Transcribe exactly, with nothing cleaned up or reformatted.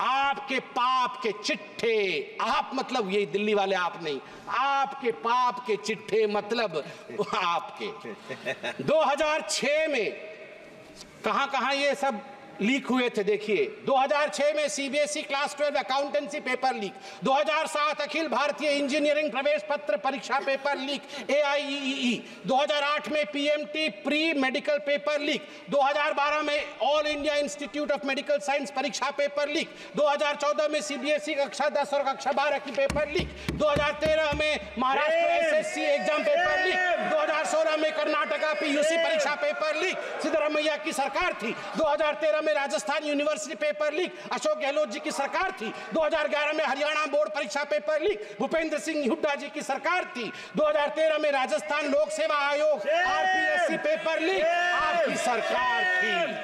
आपके पाप के चिट्ठे, आप मतलब ये दिल्ली वाले आप नहीं, आपके पाप के चिट्ठे मतलब आपके। दो हज़ार छह में कहां कहां ये सब लीक हुए थे, देखिए दो हज़ार छह में CBSE class twelve accountancy paper leak, दो हज़ार सात अखिल भारतीय इंजीनियरिंग प्रवेश पत्र परीक्षा पेपर लीक ए आई ई ई ई, दो हज़ार आठ में P M T pre medical paper leak, दो हज़ार बारह में all India institute of medical science परीक्षा पेपर लीक, दो हज़ार चौदह में सीबीएसई कक्षा दस और कक्षा बारह की पेपर लीक, दो हज़ार तेरह में Maharashtra S S C exam paper leak, दो हज़ार सोलह में कर्नाटका पी यू सी परीक्षा पेपर लीक, सिद्धरमैया की सरकार थी, दो हज़ार तेरह Rajasthan university paper leak, Ashok Gehlot ji की सरकार थी, दो हज़ार ग्यारह में हरियाणा बोर्ड परीक्षा पेपर लीक, भूपेंद्र सिंह हुड्डा जी की सरकार थी, दो हज़ार तेरह में Rajasthan Lok Seva Aayog R P S C paper leak आपकी सरकार थी।